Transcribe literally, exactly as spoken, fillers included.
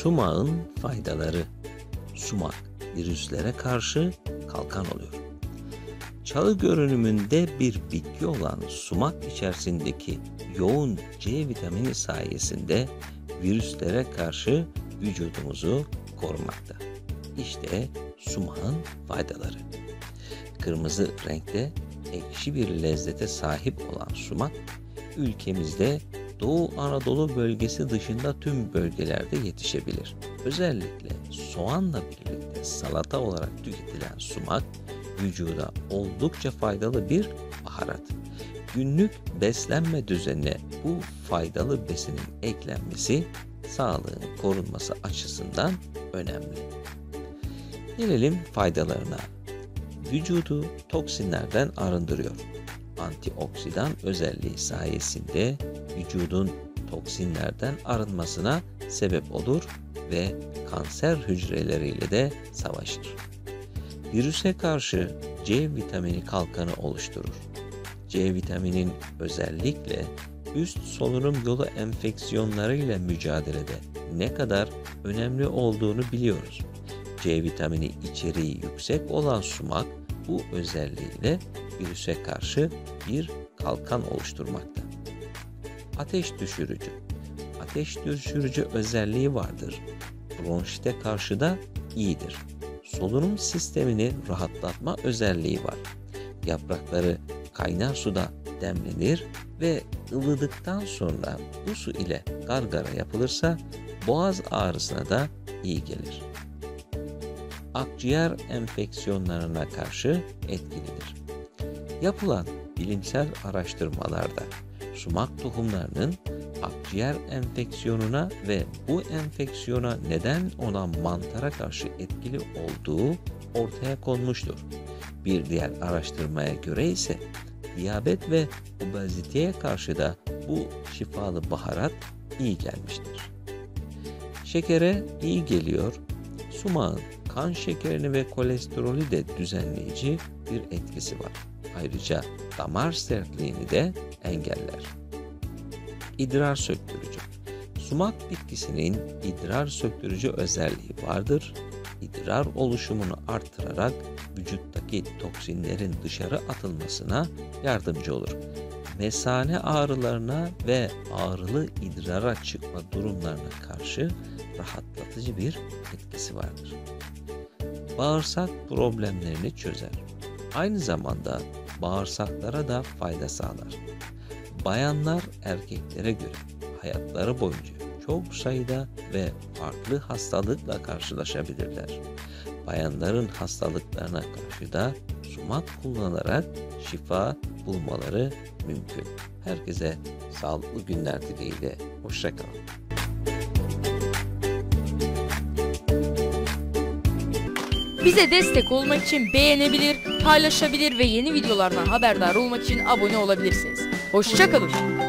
SUMAK'ın faydaları. SUMAK virüslere karşı kalkan oluyor. Çalı görünümünde bir bitki olan sumak içerisindeki yoğun C vitamini sayesinde virüslere karşı vücudumuzu korumakta. İşte sumakın faydaları. Kırmızı renkte ekşi bir lezzete sahip olan sumak, ülkemizde Doğu Anadolu bölgesi dışında tüm bölgelerde yetişebilir. Özellikle soğanla birlikte salata olarak tüketilen sumak, vücuda oldukça faydalı bir baharat. Günlük beslenme düzenine bu faydalı besinin eklenmesi, sağlığın korunması açısından önemli. Gelelim faydalarına. Vücudu toksinlerden arındırıyor. Antioksidan özelliği sayesinde vücudun toksinlerden arınmasına sebep olur ve kanser hücreleriyle de savaşır. Virüse karşı C vitamini kalkanı oluşturur. C vitaminin özellikle üst solunum yolu enfeksiyonlarıyla mücadelede ne kadar önemli olduğunu biliyoruz. C vitamini içeriği yüksek olan sumak bu özelliğiyle virüse karşı bir kalkan oluşturmakta. Ateş düşürücü. Ateş düşürücü özelliği vardır. Bronşite karşı da iyidir. Solunum sistemini rahatlatma özelliği var. Yaprakları kaynar suda demlenir ve ılıdıktan sonra bu su ile gargara yapılırsa boğaz ağrısına da iyi gelir. Akciğer enfeksiyonlarına karşı etkilidir. Yapılan bilimsel araştırmalarda sumak tohumlarının akciğer enfeksiyonuna ve bu enfeksiyona neden olan mantara karşı etkili olduğu ortaya konmuştur. Bir diğer araştırmaya göre ise diyabet ve obeziteye karşı da bu şifalı baharat iyi gelmiştir. Şekere iyi geliyor. Sumak'ın kan şekerini ve kolesterolü de düzenleyici bir etkisi var. Ayrıca damar sertliğini de engeller. İdrar söktürücü. Sumak bitkisinin idrar söktürücü özelliği vardır. İdrar oluşumunu artırarak vücuttaki toksinlerin dışarı atılmasına yardımcı olur. Mesane ağrılarına ve ağrılı idrara çıkma durumlarına karşı rahatlatıcı bir etkisi vardır. Bağırsak problemlerini çözer. Aynı zamanda bağırsaklara da fayda sağlar. Bayanlar erkeklere göre hayatları boyunca çok sayıda ve farklı hastalıkla karşılaşabilirler. Bayanların hastalıklarına karşı da sumak kullanarak şifa bulmaları mümkün. Herkese sağlıklı günler dileğiyle. Hoşça kalın. Bize destek olmak için beğenebilir, paylaşabilir ve yeni videolardan haberdar olmak için abone olabilirsiniz. Hoşça kalın.